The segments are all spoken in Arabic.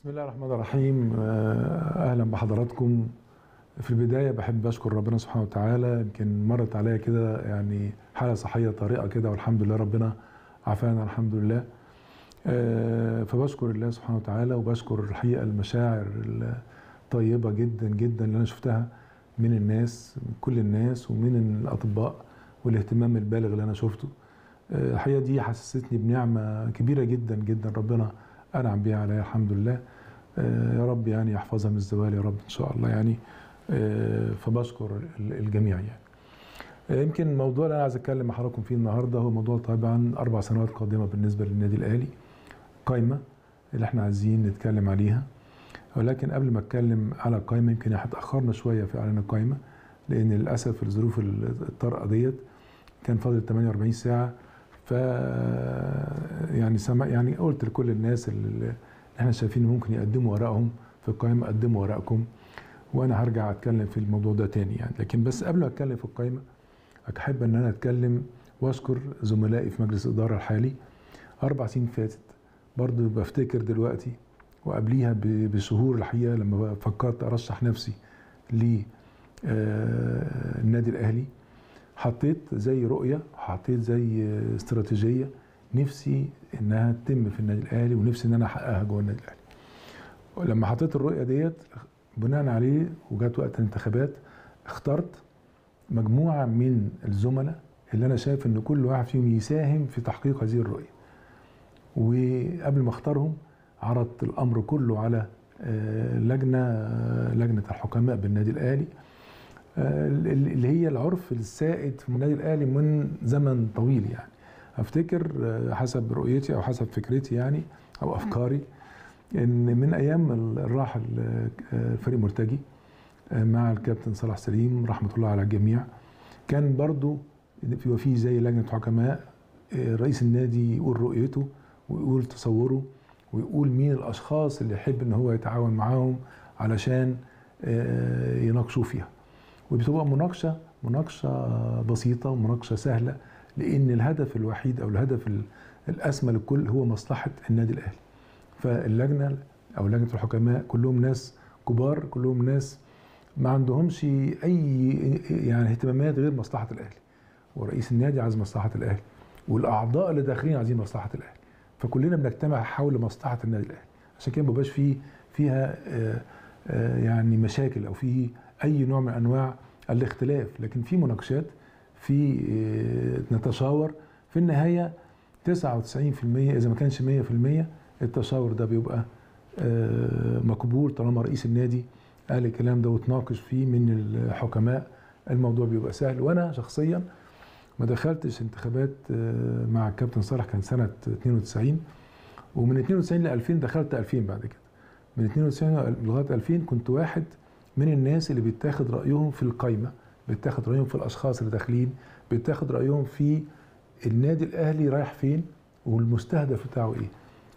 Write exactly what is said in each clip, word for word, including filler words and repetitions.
بسم الله الرحمن الرحيم. اهلا بحضراتكم. في البدايه بحب اشكر ربنا سبحانه وتعالى، يمكن مرت عليا كده يعني حاله صحيه طارئه كده، والحمد لله ربنا عافانا الحمد لله. فبشكر الله سبحانه وتعالى، وبشكر الحقيقه المشاعر الطيبه جدا جدا اللي انا شفتها من الناس، من كل الناس ومن الاطباء، والاهتمام البالغ اللي انا شفته. الحقيقه دي حسستني بنعمه كبيره جدا جدا ربنا أنعم بيها عليها الحمد لله. يا رب يعني يحفظها من الزوال يا رب إن شاء الله يعني. فبشكر الجميع يعني. يمكن الموضوع اللي أنا عايز أتكلم مع حضراتكم فيه النهارده هو موضوع طبعا أربع سنوات قادمة بالنسبة للنادي الأهلي، قايمة اللي إحنا عايزين نتكلم عليها. ولكن قبل ما أتكلم على القايمة، يمكن إحنا اتأخرنا شوية في إعلان القايمة، لأن للأسف الظروف الطارئة ديت كان فاضل ثمانية وأربعين ساعة. ف يعني سمع يعني قلت لكل الناس اللي احنا شايفين ممكن يقدموا ورقهم في القائمه، قدموا ورقكم، وانا هرجع اتكلم في الموضوع ده تاني يعني. لكن بس قبل ما اتكلم في القائمه، احب ان انا اتكلم واشكر زملائي في مجلس الاداره الحالي. اربع سنين فاتت برضه بفتكر دلوقتي، وقبليها بشهور الحقيقه لما فكرت ارشح نفسي للنادي الاهلي، حطيت زي رؤيه، حطيت زي استراتيجيه نفسي انها تتم في النادي الاهلي، ونفسي ان انا احققها جوه النادي الاهلي. ولما حطيت الرؤيه ديت بناء عليه، وجات وقت الانتخابات، اخترت مجموعه من الزملاء اللي انا شايف ان كل واحد فيهم يساهم في تحقيق هذه الرؤيه. وقبل ما اختارهم عرضت الامر كله على لجنه لجنه الحكماء بالنادي الاهلي، اللي هي العرف السائد في النادي الاهلي من زمن طويل يعني. افتكر حسب رؤيتي او حسب فكرتي يعني او افكاري، ان من ايام الراحل فريق مرتجي مع الكابتن صالح سليم رحمه الله على الجميع، كان برضو في وفي زي لجنه حكماء، رئيس النادي يقول رؤيته ويقول تصوره ويقول مين الاشخاص اللي يحب ان هو يتعاون معاهم علشان يناقشوا فيها. وبتبقى مناقشه مناقشه بسيطه ومناقشه سهله، لأن الهدف الوحيد أو الهدف الأسمى للكل هو مصلحة النادي الأهلي. فاللجنة أو لجنة الحكماء كلهم ناس كبار، كلهم ناس ما عندهمش أي يعني اهتمامات غير مصلحة الأهلي، ورئيس النادي عايز مصلحة الأهلي، والأعضاء اللي داخلين عايزين مصلحة الأهلي، فكلنا بنجتمع حول مصلحة النادي الأهلي. عشان كده ما بيبقاش فيه فيها يعني مشاكل أو فيه أي نوع من أنواع الاختلاف، لكن في مناقشات، في نتشاور. في النهايه تسعة وتسعين بالمئة اذا ما كانش مية بالمية التشاور ده بيبقى مقبول، طالما رئيس النادي قال الكلام ده وتناقش فيه من الحكماء، الموضوع بيبقى سهل. وانا شخصيا ما دخلتش انتخابات مع الكابتن صالح، كان سنه اتنين وتسعين، ومن اتنين وتسعين ل ألفين دخلت ألفين، بعد كده من اتنين وتسعين لغايه ألفين كنت واحد من الناس اللي بيتاخد رايهم في القايمه، بيتاخد رايهم في الاشخاص اللي داخلين، بيتاخد رايهم في النادي الاهلي رايح فين والمستهدف بتاعه ايه.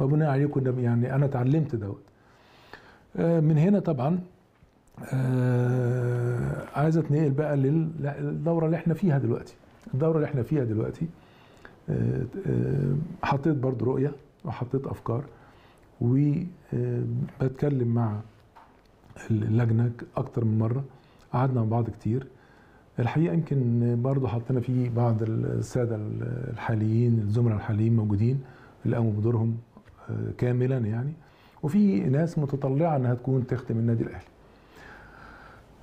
وبناء عليه كنا يعني انا اتعلمت دوت. من هنا طبعا عايز اتنقل بقى للدوره اللي احنا فيها دلوقتي. الدوره اللي احنا فيها دلوقتي حطيت برضو رؤيه وحطيت افكار، وبتكلم مع اللجنه اكتر من مره، قعدنا مع بعض كتير. الحقيقه يمكن برضه حطينا فيه بعض الساده الحاليين، الزملاء الحاليين موجودين اللي قاموا بدورهم كاملا يعني، وفي ناس متطلعه انها تكون تخدم النادي الاهلي.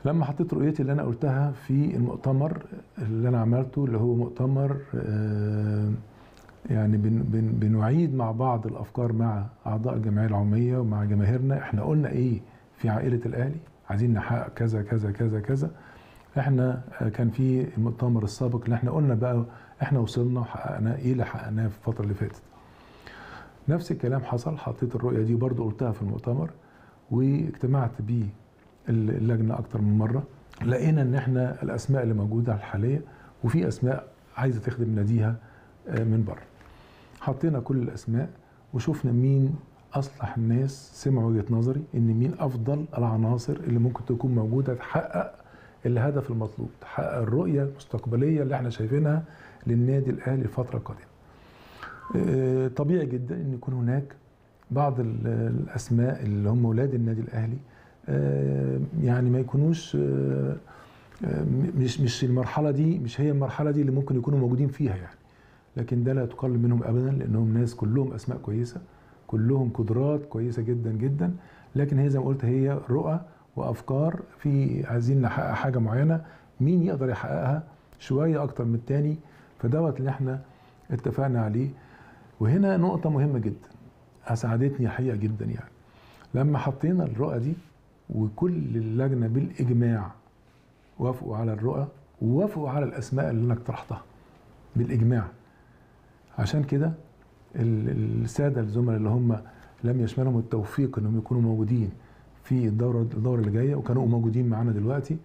لما حطيت رؤيتي اللي انا قلتها في المؤتمر اللي انا عملته، اللي هو مؤتمر يعني بن بن بنعيد مع بعض الافكار مع اعضاء الجمعيه العموميه ومع جماهيرنا. احنا قلنا ايه في عائله الاهلي، عايزين نحقق كذا كذا كذا كذا. احنا كان في المؤتمر السابق اللي احنا قلنا بقى احنا وصلنا وحققنا ايه اللي حققناه في الفتره اللي فاتت. نفس الكلام حصل، حطيت الرؤيه دي برضو قلتها في المؤتمر، واجتمعت بيه اللجنه اكتر من مره. لقينا ان احنا الاسماء اللي موجوده الحاليه، وفي اسماء عايزه تخدم ناديها من بره. حطينا كل الاسماء وشفنا مين اصلح الناس، سمعوا وجهه نظري ان مين افضل العناصر اللي ممكن تكون موجوده تحقق الهدف المطلوب، تحقق الرؤيه المستقبليه اللي احنا شايفينها للنادي الاهلي الفتره القادمه. طبيعي جدا ان يكون هناك بعض الأسماء اللي هم ولاد النادي الأهلي يعني ما يكونوش مش مش المرحلة دي، مش هي المرحلة دي اللي ممكن يكونوا موجودين فيها يعني، لكن ده لا تقلل منهم أبدا، لأنهم ناس كلهم أسماء كويسة، كلهم قدرات كويسة جدا جدا، لكن هي زي ما قلت هي رؤى وأفكار في عايزين نحقق حاجة معينة، مين يقدر يحققها شوية أكتر من التاني، فدوت اللي احنا اتفقنا عليه. وهنا نقطة مهمة جدا أسعدتني حقيقة جدا يعني، لما حطينا الرؤى دي وكل اللجنة بالإجماع وافقوا على الرؤى ووافقوا على الأسماء اللي أنا اقترحتها بالإجماع، عشان كده السادة الزملاء اللي هم لم يشملهم التوفيق انهم يكونوا موجودين في الدورة الدورة اللي جاية وكانوا موجودين معانا دلوقتي،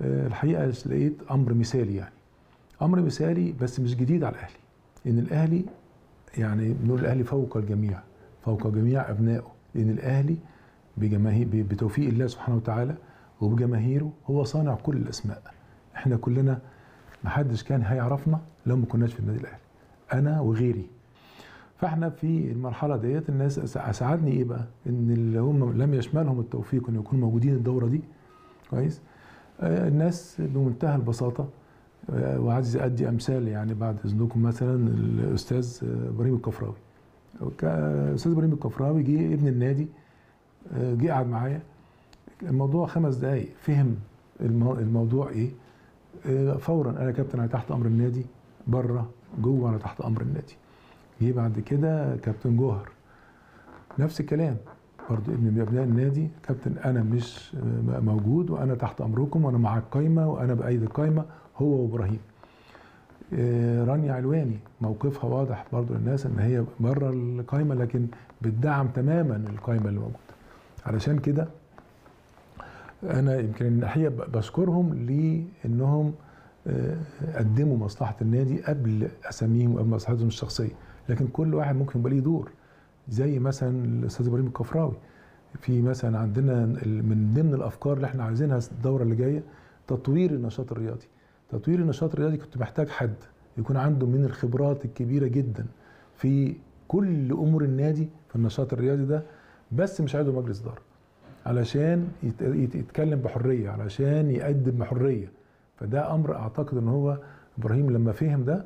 الحقيقة لقيت أمر مثالي يعني، أمر مثالي بس مش جديد على الأهلي، إن الأهلي يعني بنقول الأهلي فوق الجميع، فوق جميع أبنائه، لأن الأهلي بجماهير بتوفيق الله سبحانه وتعالى وبجماهيره هو صانع كل الأسماء، إحنا كلنا محدش كان هيعرفنا لو ما كناش في النادي الأهلي، أنا وغيري. فإحنا في المرحلة ديت الناس أسعدني إيه بقى؟ إن اللي هم لم يشملهم التوفيق إن يكونوا موجودين الدورة دي كويس؟ الناس بمنتهى البساطة، وعايز ادي امثال يعني بعد اذنكم، مثلا الاستاذ ابراهيم الكفراوي، الاستاذ ابراهيم الكفراوي جه ابن النادي، جه قعد معايا الموضوع خمس دقائق، فهم الموضوع ايه فورا، انا كابتن انا تحت امر النادي، بره جوه انا تحت امر النادي. جه بعد كده كابتن جوهر نفس الكلام برضه، ابن من ابناء النادي، كابتن انا مش موجود وانا تحت امركم وانا مع القايمه وانا بايد القايمه، هو وابراهيم. رانيا علواني موقفها واضح برضه للناس ان هي بره القايمه لكن بتدعم تماما القايمه اللي موجوده. علشان كده انا يمكن الحقيقه بشكرهم لانهم قدموا مصلحه النادي قبل اساميهم وقبل مصلحتهم الشخصيه، لكن كل واحد ممكن يبقى ليه دور، زي مثلا الاستاذ ابراهيم الكفراوي في مثلا عندنا من ضمن الافكار اللي احنا عايزينها الدوره اللي جايه تطوير النشاط الرياضي. تطوير النشاط الرياضي كنت محتاج حد يكون عنده من الخبرات الكبيره جدا في كل امور النادي في النشاط الرياضي ده، بس مش عايزه مجلس اداره علشان يتكلم بحريه، علشان يقدم بحريه، فده امر اعتقد ان هو ابراهيم لما فهم ده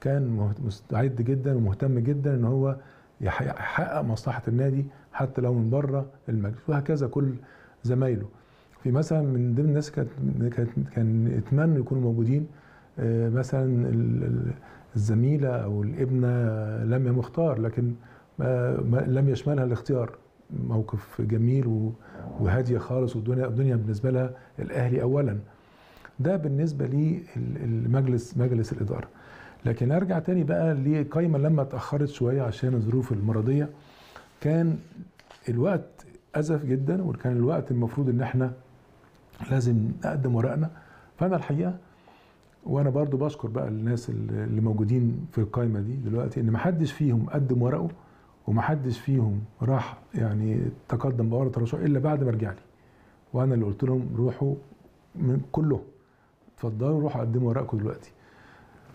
كان مستعد جدا ومهتم جدا ان هو يحقق مصلحه النادي حتى لو من بره المجلس، وهكذا كل زمايله. في مثلا من ضمن الناس كانت كان يتمنوا يكونوا موجودين مثلا الزميله او الابنه لميا مختار، لكن لم يشملها الاختيار، موقف جميل وهاديه خالص، والدنيا بالنسبه لها الاهلي اولا. ده بالنسبه للمجلس مجلس الاداره. لكن ارجع تاني بقى للقايمه لما اتاخرت شويه عشان الظروف المرضيه، كان الوقت ازف جدا وكان الوقت المفروض ان احنا لازم نقدم ورقنا. فانا الحقيقه وانا برضو بشكر بقى الناس اللي موجودين في القايمه دي دلوقتي، ان محدش فيهم قدم ورقه ومحدش فيهم راح يعني تقدم بورقه الرشوه الا بعد ما رجع لي، وانا اللي قلت لهم روحوا من كلهم اتفضلوا روحوا قدموا ورقكم دلوقتي.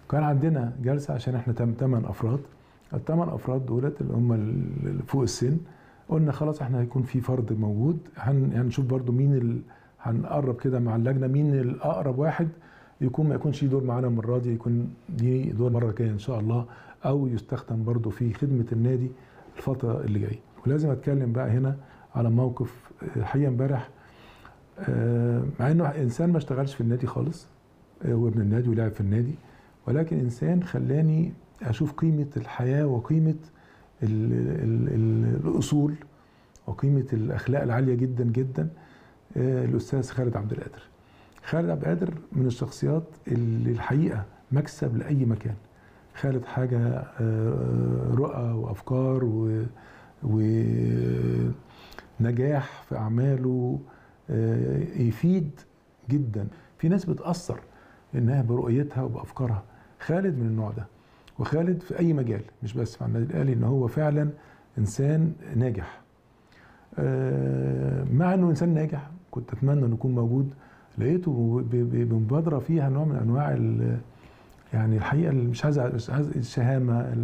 كان عندنا جلسه عشان احنا ثمان افراد، الثمان افراد دولت اللي هم فوق السن، قلنا خلاص احنا هيكون في فرد موجود، هنشوف برضو مين ال... هنقرب كده مع اللجنه مين الاقرب واحد يكون ما يكونش دور معانا المره دي، يكون دي دور المره الجايه ان شاء الله، او يستخدم برضو في خدمه النادي الفتره اللي جايه. ولازم اتكلم بقى هنا على موقف حقيقه امبارح، مع انه انسان ما اشتغلش في النادي خالص، هو ابن النادي ولعب في النادي، ولكن انسان خلاني اشوف قيمه الحياه وقيمه ال ال ال الاصول وقيمه الاخلاق العاليه جدا جدا. الاستاذ خالد عبد القادر، خالد عبد القادر من الشخصيات اللي الحقيقه مكسب لاي مكان. خالد حاجه رؤى وافكار و ونجاح في اعماله يفيد جدا، في ناس بتاثر انها برؤيتها وبافكارها، خالد من النوع ده، وخالد في اي مجال مش بس مع النادي الاهلي، ان هو فعلا انسان ناجح. مع انه انسان ناجح كنت اتمنى انه يكون موجود، لقيته بمبادره فيها نوع من انواع يعني الحقيقه مش عايز الشهامه،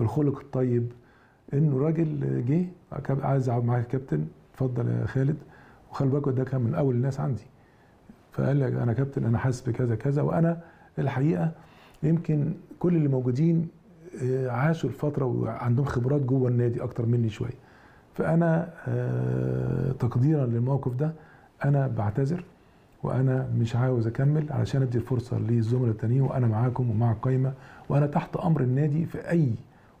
الخلق الطيب، انه راجل جه عايز اقعد معاك يا كابتن، اتفضل يا خالد، وخلي بالك ده كان من اول الناس عندي. فقال لي انا كابتن انا حاسس بكذا كذا، وانا الحقيقه يمكن كل اللي موجودين عاشوا الفتره وعندهم خبرات جوه النادي اكتر مني شويه. فانا تقديرا للموقف ده انا بعتذر، وانا مش عاوز اكمل علشان ادي الفرصه للزملاء التانيين، وانا معاكم ومع القايمه، وانا تحت امر النادي في اي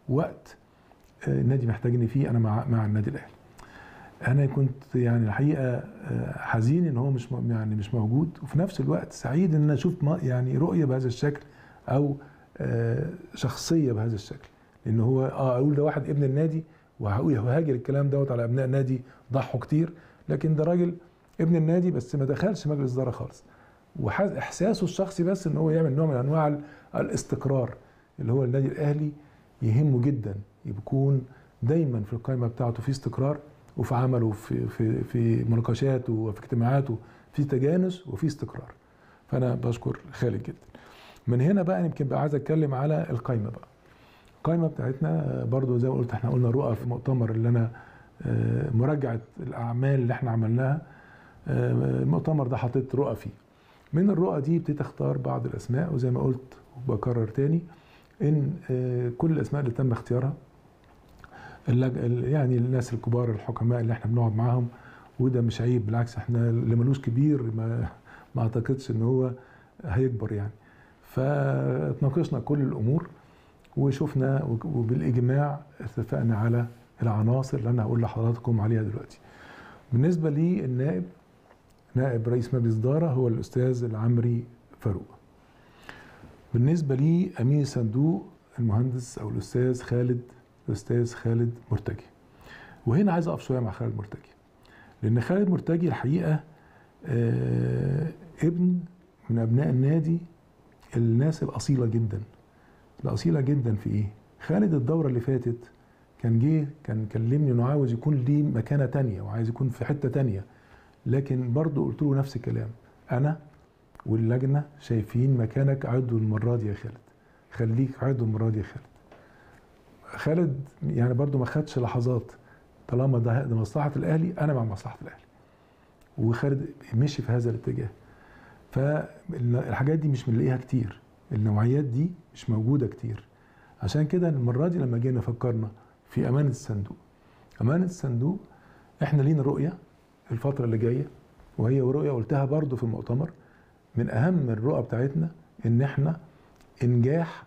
وقت النادي محتاجني فيه، انا مع مع النادي الاهلي. انا كنت يعني الحقيقه حزين ان هو مش يعني مش موجود، وفي نفس الوقت سعيد ان انا اشوف يعني رؤيه بهذا الشكل او شخصيه بهذا الشكل، لان هو اه اقول ده واحد ابن النادي وهاجر الكلام دوت على ابناء نادي ضحوا كتير، لكن ده راجل ابن النادي بس ما دخلش مجلس اداره خالص، واحساسه الشخصي بس ان هو يعمل نوع من انواع الاستقرار اللي هو النادي الاهلي يهمه جدا يكون دايما في القائمه بتاعته في استقرار، وفي عمله في في في مناقشاته وفي اجتماعاته في تجانس وفي استقرار. فانا بشكر خالد جدا. من هنا بقى يمكن بقى عايز اتكلم على القائمه بقى. القائمه بتاعتنا برضو زي ما قلت احنا قلنا رؤى في مؤتمر اللي انا مراجعه الاعمال اللي احنا عملناها، المؤتمر ده حطيت رؤى فيه. من الرؤى دي ابتديت اختار بعض الاسماء، وزي ما قلت وبكرر تاني ان كل الاسماء اللي تم اختيارها يعني الناس الكبار الحكماء اللي احنا بنقعد معاهم، وده مش عيب، بالعكس احنا اللي ملوش كبير ما, ما اعتقدش ان هو هيكبر يعني. فاتناقشنا كل الامور وشفنا وبالاجماع اتفقنا على العناصر اللي انا هقول لحضراتكم عليها دلوقتي. بالنسبه لي النائب نائب رئيس مجلس اداره هو الاستاذ العمري فاروق. بالنسبه لي امين صندوق المهندس او الاستاذ خالد الاستاذ خالد مرتجي. وهنا عايز اقف شويه مع خالد مرتجي، لان خالد مرتجي الحقيقه ابن من ابناء النادي، الناس الاصيله جدا الاصيله جدا في ايه. خالد الدوره اللي فاتت كان جه كان كلمني انه عاوز يكون ليه مكانه تانيه وعايز يكون في حته تانيه، لكن برضه قلت له نفس الكلام، انا واللجنه شايفين مكانك عضو المره دي يا خالد، خليك عضو المره دي يا خالد. خالد يعني برضه ما خدش لحظات، طالما ده مصلحه الاهلي انا مع مصلحه الاهلي، وخالد مشي في هذا الاتجاه. فالحاجات دي مش بنلاقيها كتير، النوعيات دي مش موجوده كتير، عشان كده المره دي لما جينا فكرنا في امانه الصندوق. امانه الصندوق احنا لينا رؤيه الفتره اللي جايه، وهي رؤيه قلتها برضه في المؤتمر، من اهم الرؤى بتاعتنا ان احنا انجاح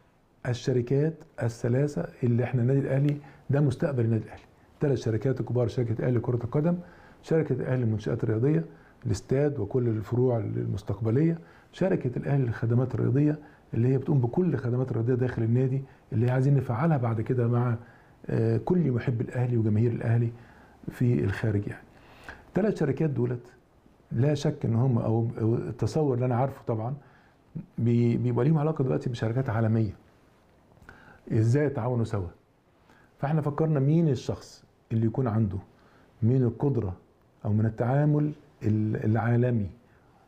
الشركات الثلاثه اللي احنا النادي الاهلي ده مستقبل النادي الاهلي. ثلاث شركات كبار، شركه الاهلي كره القدم، شركه الاهلي المنشات الرياضيه الاستاد وكل الفروع المستقبليه، شركه الاهلي للخدمات الرياضيه اللي هي بتقوم بكل الخدمات الرياضيه داخل النادي، اللي عايزين نفعلها بعد كده مع كل محب الاهلي وجماهير الاهلي في الخارج يعني. ثلاث شركات دولت لا شك ان هم او التصور اللي انا عارفه طبعا بيبقى ليهم علاقه دلوقتي بشركات عالميه، ازاي يتعاونوا سوا. فاحنا فكرنا مين الشخص اللي يكون عنده من القدره او من التعامل العالمي،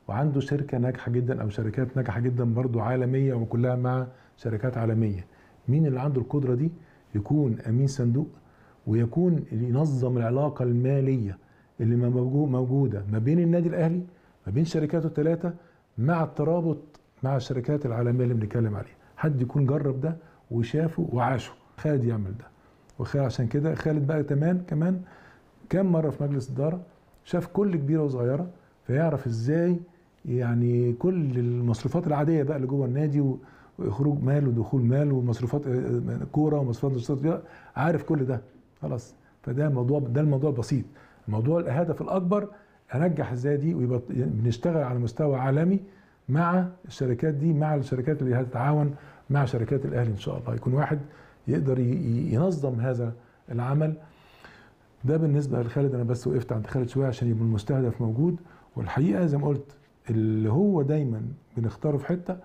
وعنده شركه ناجحه جدا او شركات ناجحه جدا برضو عالميه وكلها مع شركات عالميه، مين اللي عنده القدره دي؟ يكون امين صندوق، ويكون اللي ينظم العلاقه الماليه اللي موجوده ما بين النادي الاهلي ما بين شركاته الثلاثه مع الترابط مع الشركات العالميه اللي بنتكلم عليها، حد يكون جرب ده وشافه وعاشه. خالد يعمل ده، وخالد عشان كده خالد بقى تمام كمان كم مره في مجلس اداره، شاف كل كبيره وصغيره، فيعرف ازاي يعني كل المصروفات العاديه بقى اللي جوه النادي واخراج مال ودخول مال ومصروفات كوره ومصروفات نشاط، عارف كل ده خلاص. فده موضوع ده الموضوع البسيط، موضوع الهدف الاكبر انجح ازاي دي، ويبقى بنشتغل على مستوى عالمي مع الشركات دي مع الشركات اللي هتتعاون مع شركات الاهلي ان شاء الله، يكون واحد يقدر ينظم هذا العمل ده. بالنسبه لخالد انا بس وقفت عند خالد شويه عشان يبقى المستهدف موجود، والحقيقه زي ما قلت اللي هو دايما بنختاره في حته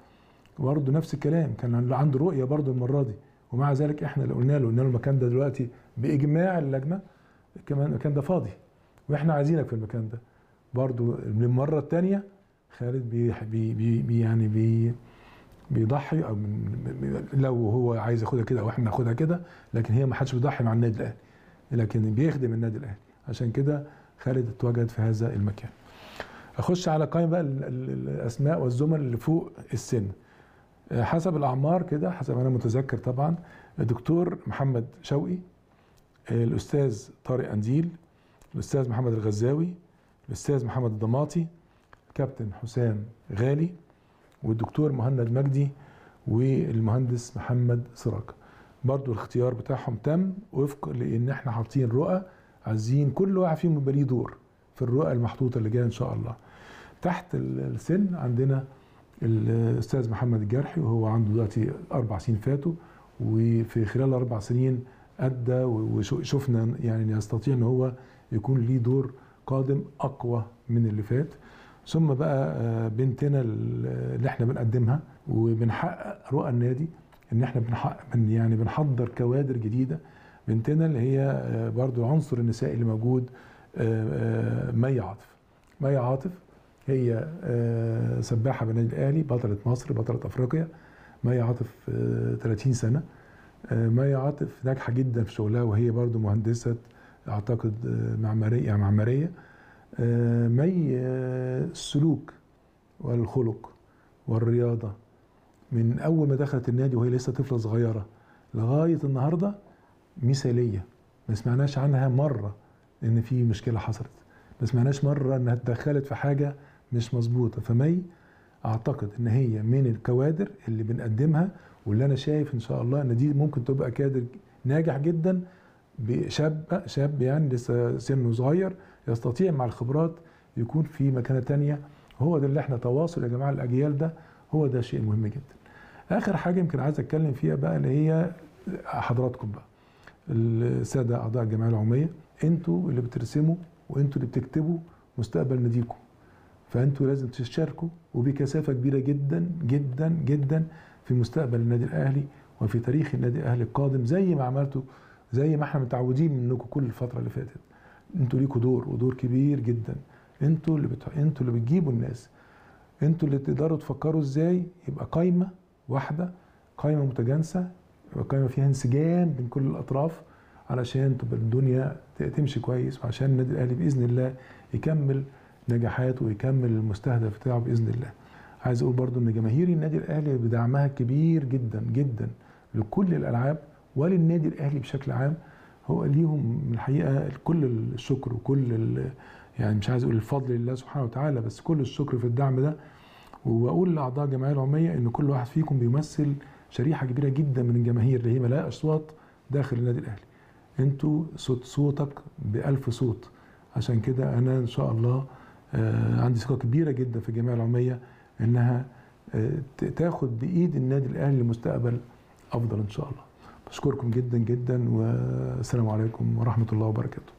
برضه نفس الكلام، كان عنده رؤيه برضه المره دي، ومع ذلك احنا اللي قلنا له قلنا له المكان ده دلوقتي باجماع اللجنه كمان المكان ده فاضي واحنا عايزينك في المكان ده برضو. للمره الثانيه خالد بي بي بي يعني بي بيضحي او لو هو عايز ياخدها كده او احنا ناخدها كده، لكن هي ما حدش بيضحي مع النادي الاهلي، لكن بيخدم النادي الاهلي. عشان كده خالد اتواجد في هذا المكان. اخش على قائمه بقى الاسماء والزملاء اللي فوق السن حسب الاعمار كده، حسب انا متذكر طبعا. الدكتور محمد شوقي، الاستاذ طارق قنديل، الاستاذ محمد الغزاوي، الاستاذ محمد الضماطي، كابتن حسام غالي، والدكتور مهند مجدي، والمهندس محمد سراج. برضو الاختيار بتاعهم تم وفق لان احنا حاطين رؤى، عايزين كل واحد فيهم يبقى ليه دور في الرؤى المحطوطه اللي جايه ان شاء الله. تحت السن عندنا الاستاذ محمد الجرحي، وهو عنده دلوقتي اربع سنين فاتوا، وفي خلال الاربع سنين ادى وشفنا يعني يستطيع ان هو يكون ليه دور قادم اقوى من اللي فات. ثم بقى بنتنا اللي احنا بنقدمها وبنحقق رؤى النادي، ان احنا بنحقق يعني بنحضر كوادر جديده. بنتنا اللي هي برضو العنصر النسائي اللي موجود، مي عاطف. مي عاطف هي سباحه بالنادي الاهلي، بطله مصر، بطله افريقيا. مي عاطف ثلاثين سنه. مي عاطف ناجحه جدا في شغلها، وهي برضو مهندسه اعتقد معماريه معماريه مي السلوك والخلق والرياضة من أول ما دخلت النادي وهي لسه طفلة صغيرة لغاية النهاردة مثالية. ما سمعناش عنها مرة إن في مشكلة حصلت، ما سمعناش مرة إنها اتدخلت في حاجة مش مظبوطة. فمي أعتقد إن هي من الكوادر اللي بنقدمها، واللي أنا شايف إن شاء الله إن دي ممكن تبقى كادر ناجح جدا، بشاب شاب يعني لسه سنه صغير يستطيع مع الخبرات يكون في مكانه تانية. هو ده اللي احنا تواصل يا جماعه الاجيال، ده هو ده شيء مهم جدا. اخر حاجه يمكن عايز اتكلم فيها بقى اللي هي حضراتكم بقى الساده اعضاء الجمعيه العموميه، انتوا اللي بترسموا وانتوا اللي بتكتبوا مستقبل ناديكم، فانتوا لازم تشاركوا وبكثافه كبيره جدا جدا جدا في مستقبل النادي الاهلي وفي تاريخ النادي الاهلي القادم، زي ما عملتوا زي ما احنا متعودين منكم كل الفتره اللي فاتت. انتوا ليكوا دور ودور كبير جدا، انتوا اللي بتح... انتوا اللي بتجيبوا الناس، انتوا اللي تقدروا تفكروا ازاي يبقى قايمه واحده، قايمه متجانسه، يبقى قايمه فيها انسجام بين كل الاطراف علشان تبقى الدنيا تمشي كويس، وعشان النادي الاهلي باذن الله يكمل نجاحاته ويكمل المستهدف بتاعه باذن الله. عايز اقول برضو ان جماهير النادي الاهلي بدعمها كبير جدا جدا لكل الالعاب وللنادي الاهلي بشكل عام، هو ليهم من الحقيقه كل الشكر وكل يعني مش عايز اقول الفضل لله سبحانه وتعالى، بس كل الشكر في الدعم ده. واقول لاعضاء الجمعيه العموميه ان كل واحد فيكم بيمثل شريحه كبيره جدا من الجماهير اللي هي ملاء اصوات داخل النادي الاهلي. انتوا صوت صوتك بألف صوت، عشان كده انا ان شاء الله عندي ثقه كبيره جدا في الجمعيه العموميه انها تاخد بايد النادي الاهلي لمستقبل افضل ان شاء الله. أشكركم جدا جدا والسلام عليكم ورحمة الله وبركاته.